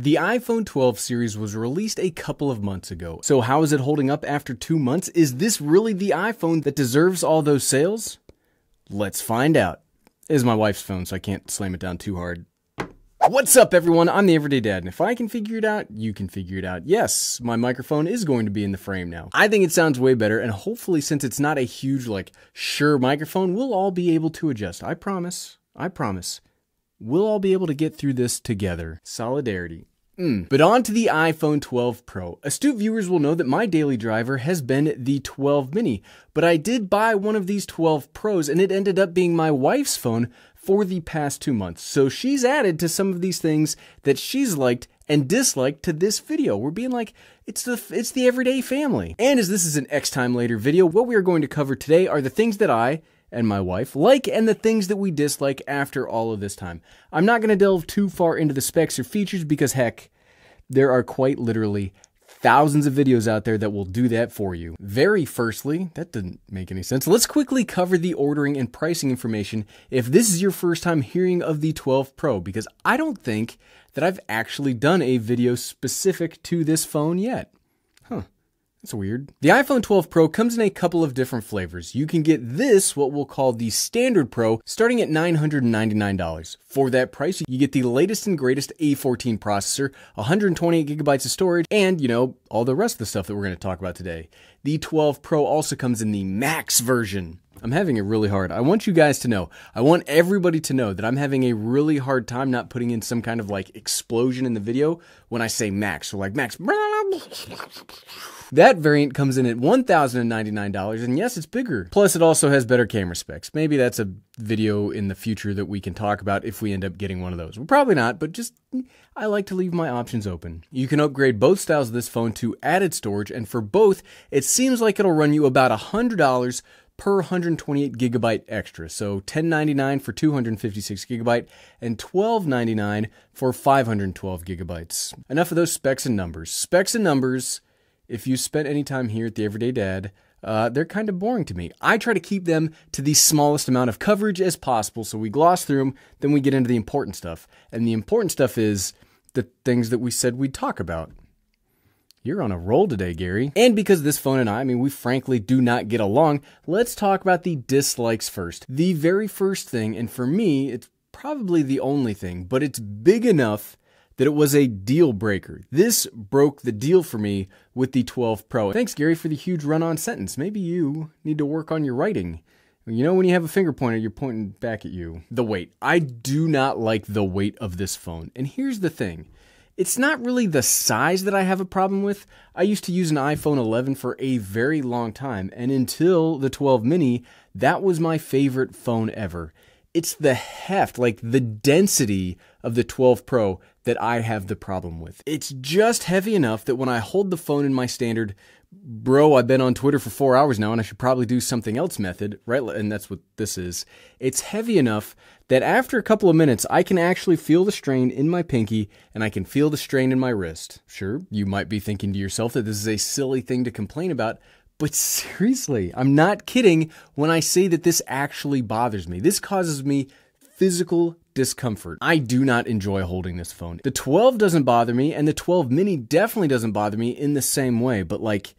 The iPhone 12 series was released a couple of months ago, so how is it holding up after 2 months? Is this really the iPhone that deserves all those sales? Let's find out. It is my wife's phone, so I can't slam it down too hard. What's up, everyone? I'm the Everyday Dad, and if I can figure it out, you can figure it out. Yes, my microphone is going to be in the frame now. I think it sounds way better, and hopefully, since it's not a huge, like, Shure microphone, we'll all be able to adjust. I promise. I promise. We'll all be able to get through this together. Solidarity. But on to the iPhone 12 Pro. Astute viewers will know that my daily driver has been the 12 mini, but I did buy one of these 12 Pros and it ended up being my wife's phone for the past 2 months. So she's added to some of these things that she's liked and disliked to this video. We're being like, it's the everyday family. And as this is an X time later video, what we are going to cover today are the things that I and my wife like and the things that we dislike after all of this time. I'm not going to delve too far into the specs or features because heck, there are quite literally thousands of videos out there that will do that for you. Very firstly, that didn't make any sense. Let's quickly cover the ordering and pricing information if this is your first time hearing of the 12 Pro, because I don't think that I've actually done a video specific to this phone yet. Huh. That's weird. The iPhone 12 Pro comes in a couple of different flavors. You can get this, what we'll call the Standard Pro, starting at $999. For that price, you get the latest and greatest A14 processor, 128 gigabytes of storage, and, you know, all the rest of the stuff that we're going to talk about today. The 12 Pro also comes in the Max version. I'm having it really hard. I want you guys to know. I want everybody to know that I'm having a really hard time not putting in some kind of like explosion in the video when I say Max. So like Max. That variant comes in at $1,099, and yes, it's bigger. Plus, it also has better camera specs. Maybe that's a video in the future that we can talk about if we end up getting one of those. Well, probably not, but just I like to leave my options open. You can upgrade both styles of this phone to added storage, and for both, it seems like it'll run you about $100 per 128 gigabyte extra. So $10.99 for 256 gigabyte and $12.99 for 512 gigabytes. Enough of those specs and numbers. Specs and numbers, if you spent any time here at the Everyday Dad, they're kind of boring to me. I try to keep them to the smallest amount of coverage as possible. So we gloss through them, then we get into the important stuff. And the important stuff is the things that we said we'd talk about. You're on a roll today, Gary. And because this phone and I mean, we frankly do not get along, let's talk about the dislikes first. The very first thing, and for me, it's probably the only thing, but it's big enough that it was a deal breaker. This broke the deal for me with the 12 Pro. Thanks, Gary, for the huge run-on sentence. Maybe you need to work on your writing. You know, when you have a finger pointer, you're pointing back at you. The weight. I do not like the weight of this phone. And here's the thing. It's not really the size that I have a problem with. I used to use an iPhone 11 for a very long time, and until the 12 mini, that was my favorite phone ever. It's the heft, like the density of the 12 Pro that I have the problem with. It's just heavy enough that when I hold the phone in my standard, bro, I've been on Twitter for 4 hours now and I should probably do something else method, right? And that's what this is. It's heavy enough that after a couple of minutes, I can actually feel the strain in my pinky and I can feel the strain in my wrist. Sure, you might be thinking to yourself that this is a silly thing to complain about, but seriously, I'm not kidding when I say that this actually bothers me. This causes me physical discomfort. I do not enjoy holding this phone. The 12 doesn't bother me, and the 12 mini definitely doesn't bother me in the same way, but like,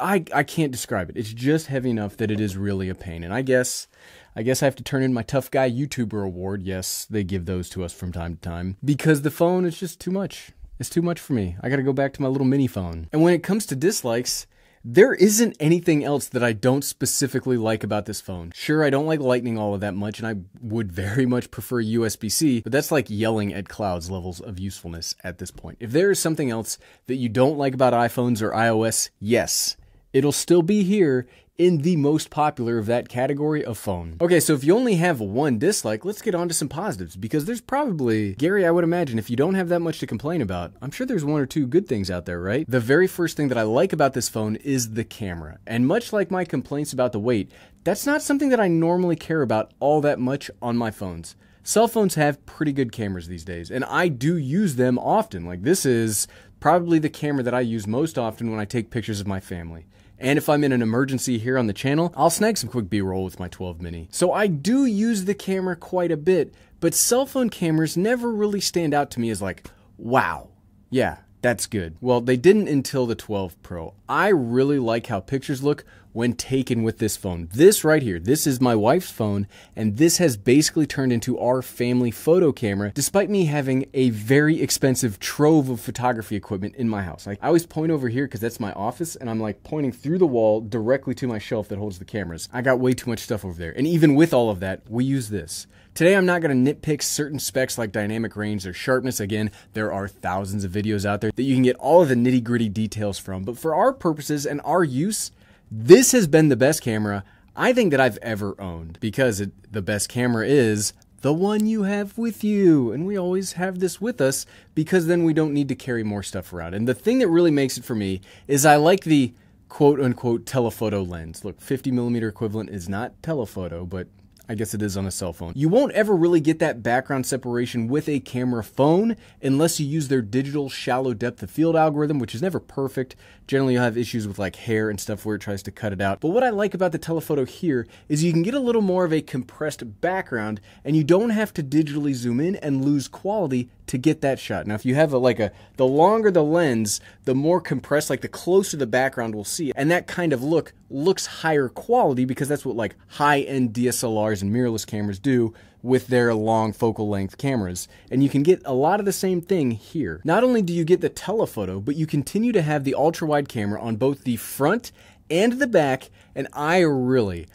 I can't describe it. It's just heavy enough that it is really a pain. And I guess I have to turn in my tough guy YouTuber award. Yes, they give those to us from time to time because the phone is just too much. It's too much for me. I got to go back to my little mini phone. And when it comes to dislikes, there isn't anything else that I don't specifically like about this phone. Sure, I don't like lightning all of that much, and I would very much prefer USB-C, but that's like yelling at clouds levels of usefulness at this point. If there is something else that you don't like about iPhones or iOS, yes, it'll still be here in the most popular of that category of phone. Okay, so if you only have one dislike, let's get on to some positives, because there's probably, Gary, I would imagine if you don't have that much to complain about, I'm sure there's one or two good things out there, right? The very first thing that I like about this phone is the camera. And much like my complaints about the weight, that's not something that I normally care about all that much on my phones. Cell phones have pretty good cameras these days, and I do use them often. Like this is probably the camera that I use most often when I take pictures of my family. And if I'm in an emergency here on the channel, I'll snag some quick B-roll with my 12 mini. So I do use the camera quite a bit, but cell phone cameras never really stand out to me as like, wow, yeah, that's good. Well, they didn't until the 12 Pro. I really like how pictures look when taken with this phone. This right here, this is my wife's phone, and this has basically turned into our family photo camera, despite me having a very expensive trove of photography equipment in my house. Like, I always point over here because that's my office, and I'm like pointing through the wall directly to my shelf that holds the cameras. I got way too much stuff over there, and even with all of that, we use this. Today, I'm not going to nitpick certain specs like dynamic range or sharpness. Again, there are thousands of videos out there that you can get all of the nitty-gritty details from, but for our purposes and our use, this has been the best camera I think that I've ever owned, because the best camera is the one you have with you. And we always have this with us because then we don't need to carry more stuff around. And the thing that really makes it for me is I like the quote unquote telephoto lens. Look, 50mm equivalent is not telephoto, but I guess it is on a cell phone. You won't ever really get that background separation with a camera phone unless you use their digital shallow depth of field algorithm, which is never perfect. Generally, you'll have issues with like hair and stuff where it tries to cut it out. But what I like about the telephoto here is you can get a little more of a compressed background and you don't have to digitally zoom in and lose quality to get that shot. Now, if you have the longer the lens, the more compressed, like the closer the background we'll see. And that kind of look looks higher quality because that's what like high-end DSLRs and mirrorless cameras do with their long focal length cameras. And you can get a lot of the same thing here. Not only do you get the telephoto, but you continue to have the ultra-wide camera on both the front and the back. And I really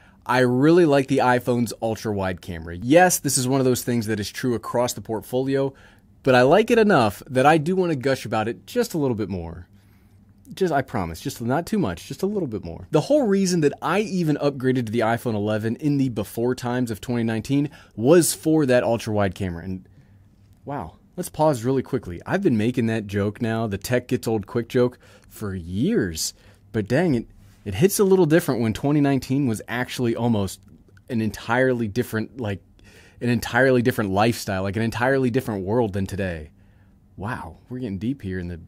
like the iPhone's ultra-wide camera. Yes, this is one of those things that is true across the portfolio, but I like it enough that I do want to gush about it just a little bit more. I promise, just not too much, just a little bit more. The whole reason that I even upgraded to the iPhone 11 in the before times of 2019 was for that ultra-wide camera. And wow, let's pause really quickly. I've been making that joke now, the tech gets old quick joke, for years. But dang, it hits a little different when 2019 was actually almost an entirely different, lifestyle, like an entirely different world than today. Wow, we're getting deep here in the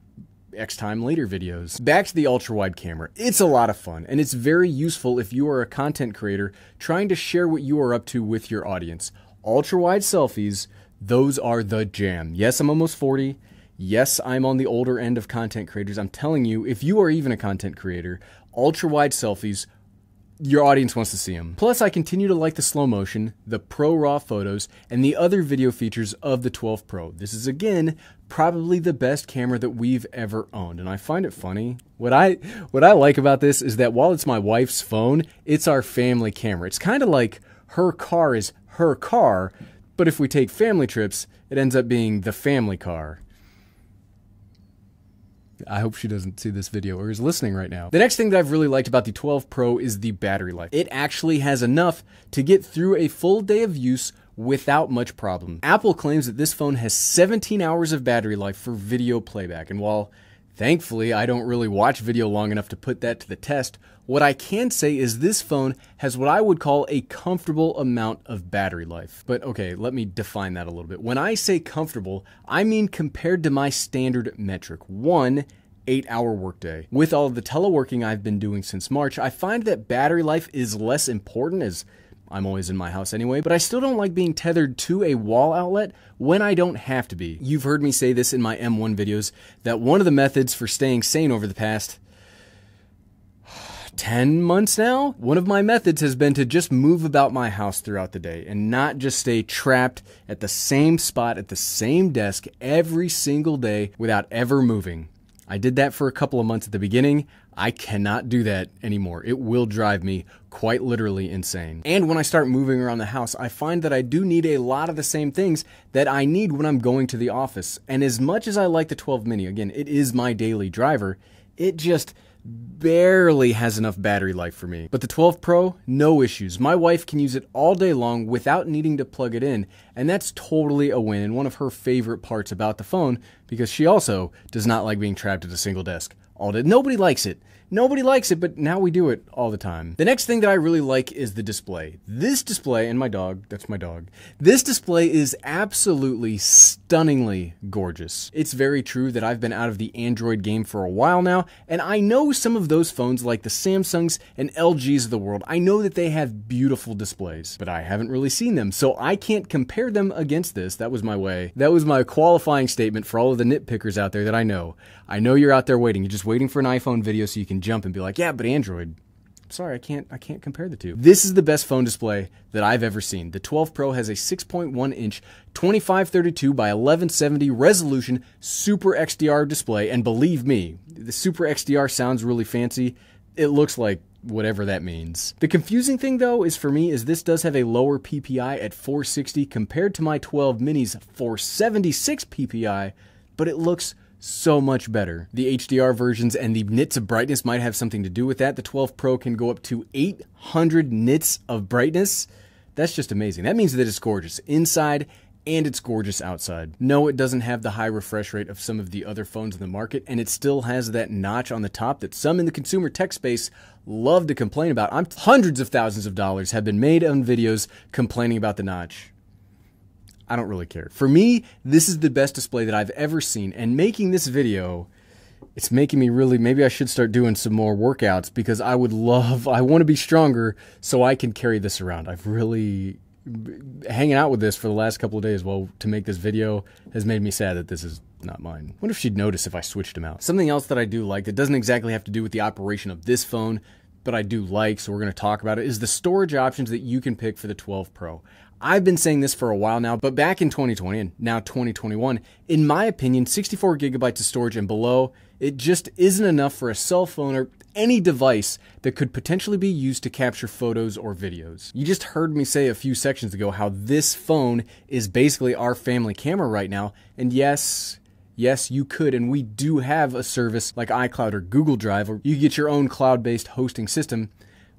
X time later videos. Back to the ultra wide camera. It's a lot of fun and it's very useful if you are a content creator trying to share what you are up to with your audience. Ultra wide selfies, those are the jam. Yes, I'm almost 40. Yes, I'm on the older end of content creators. I'm telling you, if you are even a content creator, ultra wide selfies, your audience wants to see them. Plus, I continue to like the slow motion, the Pro RAW photos, and the other video features of the 12 Pro. This is, again, probably the best camera that we've ever owned, and I find it funny. What I like about this is that while it's my wife's phone, it's our family camera. It's kind of like her car is her car, but if we take family trips, it ends up being the family car. I hope she doesn't see this video or is listening right now. The next thing that I've really liked about the 12 Pro is the battery life. It actually has enough to get through a full day of use without much problem. Apple claims that this phone has 17 hours of battery life for video playback, and while thankfully I don't really watch video long enough to put that to the test, what I can say is this phone has what I would call a comfortable amount of battery life. But okay, let me define that a little bit. When I say comfortable, I mean compared to my standard metric, 1 8-hour workday. With all of the teleworking I've been doing since March, I find that battery life is less important as I'm always in my house anyway, but I still don't like being tethered to a wall outlet when I don't have to be. You've heard me say this in my M1 videos, that one of the methods for staying sane over the past 10 months now, one of my methods has been to just move about my house throughout the day and not just stay trapped at the same spot at the same desk every single day without ever moving. I did that for a couple of months at the beginning. I cannot do that anymore. It will drive me quite literally insane. And when I start moving around the house, I find that I do need a lot of the same things that I need when I'm going to the office. And as much as I like the 12 mini, again, it is my daily driver, it just barely has enough battery life for me. But the 12 Pro, no issues. My wife can use it all day long without needing to plug it in, and that's totally a win and one of her favorite parts about the phone, because she also does not like being trapped at a single desk all day. Nobody likes it. Nobody likes it, but now we do it all the time. The next thing that I really like is the display. This display, and my dog, that's my dog. This display is absolutely stunningly gorgeous. It's very true that I've been out of the Android game for a while now, and I know some of those phones like the Samsungs and LGs of the world, I know that they have beautiful displays, but I haven't really seen them, so I can't compare them against this. That was my way. That was my qualifying statement for all of the nitpickers out there that I know. I know you're out there waiting. You're just waiting for an iPhone video so you can jump and be like, yeah, but Android. Sorry, I can't compare the two. This is the best phone display that I've ever seen. The 12 Pro has a 6.1-inch 2532 by 1170 resolution Super XDR display, and believe me, the Super XDR sounds really fancy. It looks like whatever that means. The confusing thing though is for me is this does have a lower PPI at 460 compared to my 12 mini's 476 PPI, but it looks so much better. The HDR versions and the nits of brightness might have something to do with that. The 12 Pro can go up to 800 nits of brightness. That's just amazing. That means that it's gorgeous inside and it's gorgeous outside. No, it doesn't have the high refresh rate of some of the other phones in the market, and it still has that notch on the top that some in the consumer tech space love to complain about. Hundreds of thousands of dollars have been made on videos complaining about the notch. I don't really care. For me, this is the best display that I've ever seen, and making this video, it's making me really, maybe I should start doing some more workouts, because I want to be stronger so I can carry this around. I've really, hanging out with this for the last couple of days while to make this video has made me sad that this is not mine. I wonder if she'd notice if I switched them out. Something else that I do like that doesn't exactly have to do with the operation of this phone, but I do like, so we're going to talk about it, is the storage options that you can pick for the 12 Pro. I've been saying this for a while now, but back in 2020 and now 2021, in my opinion, 64 gigabytes of storage and below, it just isn't enough for a cell phone or any device that could potentially be used to capture photos or videos. You just heard me say a few sections ago how this phone is basically our family camera right now, and yes, you could, and we do have a service like iCloud or Google Drive, or you get your own cloud-based hosting system,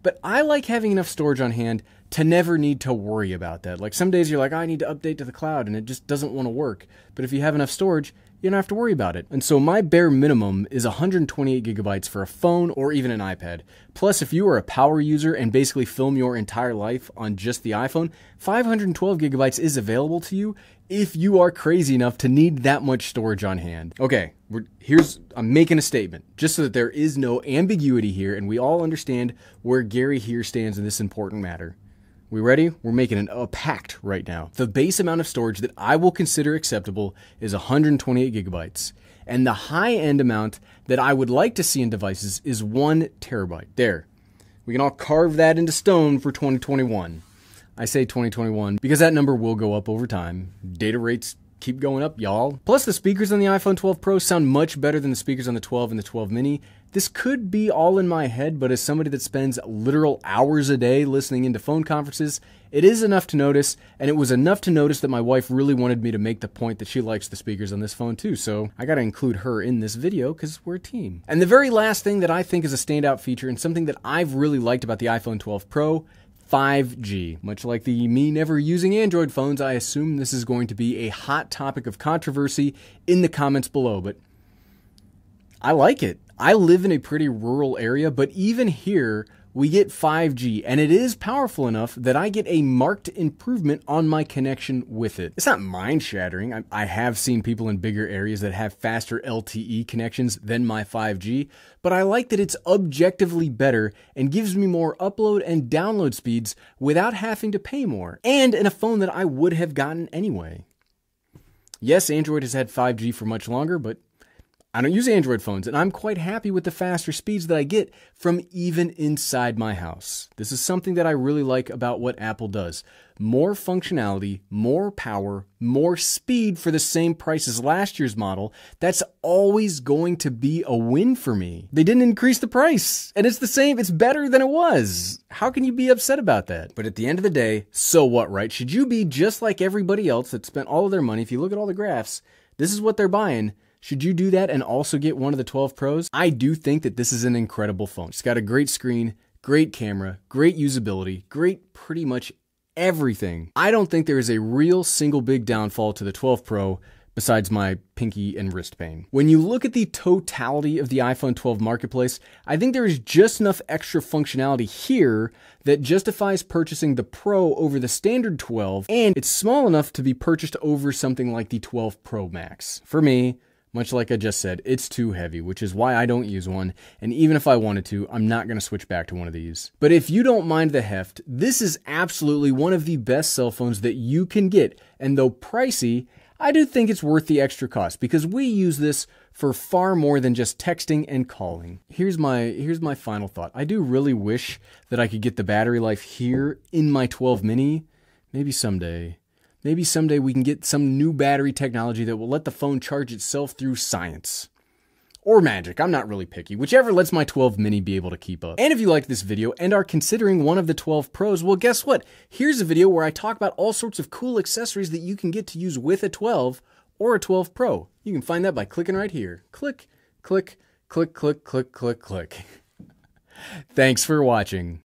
but I like having enough storage on hand to never need to worry about that. Like some days you're like, I need to update to the cloud and it just doesn't want to work. But if you have enough storage, you don't have to worry about it. And so my bare minimum is 128 gigabytes for a phone or even an iPad. Plus, if you are a power user and basically film your entire life on just the iPhone, 512 gigabytes is available to you if you are crazy enough to need that much storage on hand. Okay, I'm making a statement just so that there is no ambiguity here and we all understand where Gary here stands in this important matter. We ready? We're making a pact right now. The base amount of storage that I will consider acceptable is 128 gigabytes. And the high-end amount that I would like to see in devices is 1 terabyte. There. We can all carve that into stone for 2021. I say 2021 because that number will go up over time. Data rates keep going up, y'all. Plus, the speakers on the iPhone 12 Pro sound much better than the speakers on the 12 and the 12 mini. This could be all in my head, but as somebody that spends literal hours a day listening into phone conferences, it is enough to notice, and it was enough to notice that my wife really wanted me to make the point that she likes the speakers on this phone too, so I gotta include her in this video because we're a team. And the very last thing that I think is a standout feature and something that I've really liked about the iPhone 12 Pro, 5G. Much like the me never using Android phones, I assume this is going to be a hot topic of controversy in the comments below, but I like it. I live in a pretty rural area, but even here, we get 5G, and it is powerful enough that I get a marked improvement on my connection with it. It's not mind-shattering. I have seen people in bigger areas that have faster LTE connections than my 5G, but I like that it's objectively better and gives me more upload and download speeds without having to pay more, and in a phone that I would have gotten anyway. Yes, Android has had 5G for much longer, but I don't use Android phones, and I'm quite happy with the faster speeds that I get from even inside my house. This is something that I really like about what Apple does. More functionality, more power, more speed for the same price as last year's model. That's always going to be a win for me. They didn't increase the price, and it's the same. It's better than it was. How can you be upset about that? But at the end of the day, so what, right? Should you be just like everybody else that spent all of their money? If you look at all the graphs, this is what they're buying. Should you do that and also get one of the 12 Pros? I do think that this is an incredible phone. It's got a great screen, great camera, great usability, great pretty much everything. I don't think there is a real single big downfall to the 12 Pro besides my pinky and wrist pain. When you look at the totality of the iPhone 12 marketplace, I think there is just enough extra functionality here that justifies purchasing the Pro over the standard 12, and it's small enough to be purchased over something like the 12 Pro Max. For me, much like I just said, it's too heavy, which is why I don't use one, and even if I wanted to, I'm not going to switch back to one of these. But if you don't mind the heft, this is absolutely one of the best cell phones that you can get, and though pricey, I do think it's worth the extra cost because we use this for far more than just texting and calling. Here's my final thought. I do really wish that I could get the battery life here in my 12 mini. Maybe someday. Maybe someday we can get some new battery technology that will let the phone charge itself through science. Or magic, I'm not really picky, whichever lets my 12 mini be able to keep up. And if you like this video and are considering one of the 12 Pros, well guess what? Here's a video where I talk about all sorts of cool accessories that you can get to use with a 12 or a 12 Pro. You can find that by clicking right here. Click, click, click, click, click, click, click. Thanks for watching.